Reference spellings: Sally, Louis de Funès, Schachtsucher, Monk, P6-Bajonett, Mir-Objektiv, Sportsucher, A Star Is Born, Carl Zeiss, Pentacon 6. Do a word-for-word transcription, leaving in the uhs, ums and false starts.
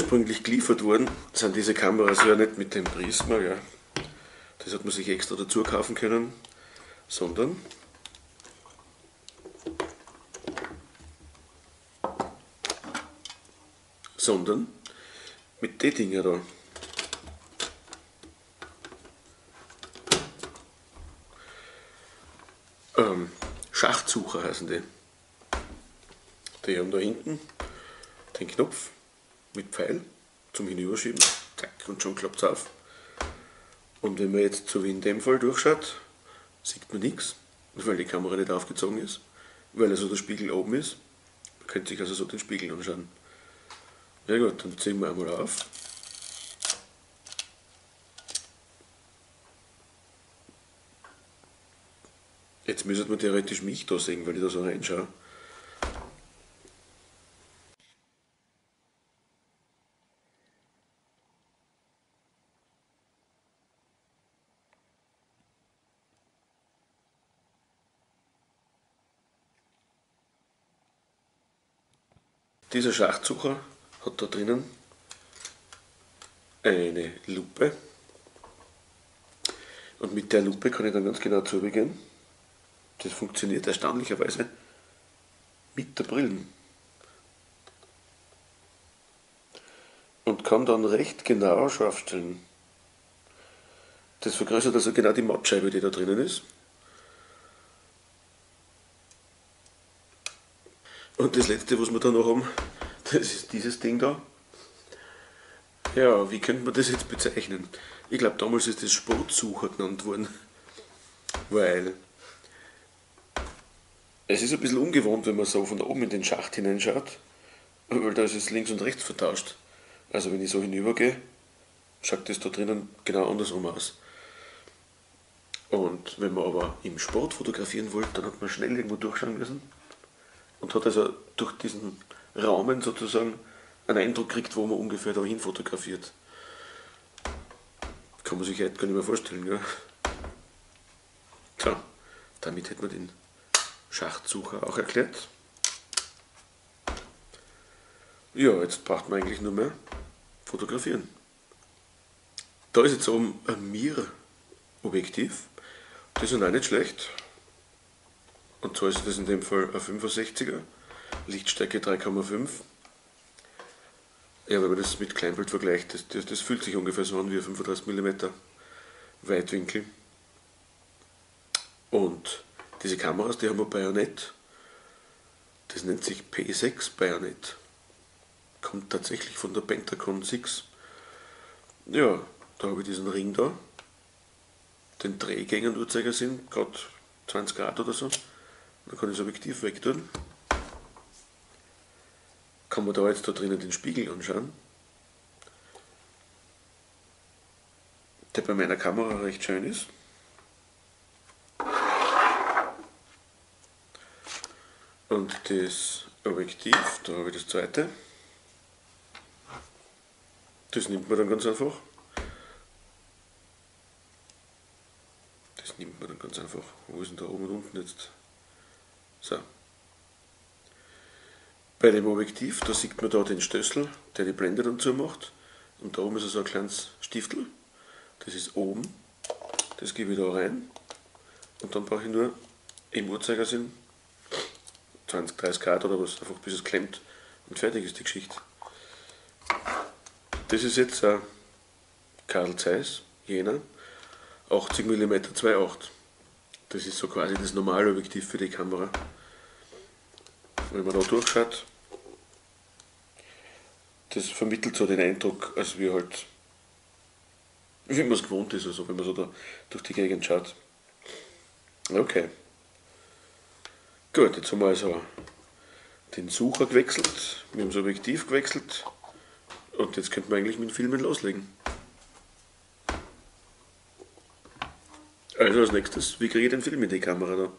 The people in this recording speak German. ursprünglich geliefert wurden, sind diese Kameras ja nicht mit dem Prisma, ja. Das hat man sich extra dazu kaufen können, sondern sondern mit den Dinger da. Ähm, Schachtsucher heißen die. Die haben da hinten den Knopf mit Pfeil zum Hinüberschieben. Zack, und schon klappt es auf. Und wenn man jetzt so wie in dem Fall durchschaut, sieht man nichts, weil die Kamera nicht aufgezogen ist, weil also der Spiegel oben ist. Man könnte sich also so den Spiegel anschauen. Ja gut, dann ziehen wir einmal auf. Jetzt müsste man theoretisch mich da sehen, weil ich da so reinschaue. Dieser Schachtsucher hat da drinnen eine Lupe und mit der Lupe kann ich dann ganz genau zugehen. Das funktioniert erstaunlicherweise mit der Brille und kann dann recht genau scharf stellen. Das vergrößert also genau die Mattscheibe, die da drinnen ist. Und das letzte, was wir da noch haben, das ist dieses Ding da. Ja, wie könnte man das jetzt bezeichnen? Ich glaube, damals ist das Sportsucher genannt worden, weil es ist ein bisschen ungewohnt, wenn man so von oben in den Schacht hineinschaut, weil da ist es links und rechts vertauscht. Also wenn ich so hinübergehe, schaut das da drinnen genau andersrum aus. Und wenn man aber im Sport fotografieren wollte, dann hat man schnell irgendwo durchschauen müssen. Und hat also durch diesen Rahmen sozusagen einen Eindruck gekriegt, wo man ungefähr dahin fotografiert. Kann man sich heute gar nicht mehr vorstellen, gell? So, damit hätten wir den Schachtsucher auch erklärt. Ja, jetzt braucht man eigentlich nur mehr fotografieren. Da ist jetzt oben ein Mir-Objektiv. Das ist auch nicht schlecht. Und zwar ist das in dem Fall ein fünfundsechziger, Lichtstärke drei Komma fünf. Ja, wenn man das mit Kleinbild vergleicht, das, das, das fühlt sich ungefähr so an wie ein fünfunddreißig Millimeter Weitwinkel. Und diese Kameras, die haben ein Bajonett, das nennt sich P sechs Bajonett. Kommt tatsächlich von der Pentacon sechs. Ja, da habe ich diesen Ring da, den Drehgängen Uhrzeigersinn, gerade zwanzig Grad oder so. Dann kann ich das Objektiv wegtun. Kann man da jetzt da drinnen den Spiegel anschauen, der bei meiner Kamera recht schön ist. Und das Objektiv, da habe ich das zweite. Das nimmt man dann ganz einfach. Das nimmt man dann ganz einfach. Wo ist denn da oben und unten jetzt? So. Bei dem Objektiv, da sieht man da den Stößel, der die Blende dann zumacht. Und da oben ist also ein kleines Stiftel. Das ist oben. Das gebe ich da rein. Und dann brauche ich nur im Uhrzeigersinn zwanzig, dreißig Grad oder was, einfach bis es klemmt. Und fertig ist die Geschichte. Das ist jetzt ein Carl Zeiss, jener, achtzig Millimeter zwei Komma acht. Das ist so quasi das normale Objektiv für die Kamera. Wenn man da durchschaut, das vermittelt so den Eindruck, als wie halt, wie man es gewohnt ist, also wenn man so da durch die Gegend schaut. Okay. Gut, jetzt haben wir also den Sucher gewechselt, wir haben das Objektiv gewechselt und jetzt könnten wir eigentlich mit Filmen loslegen. Also als nächstes, wie kriege ich den Film in die Kamera da?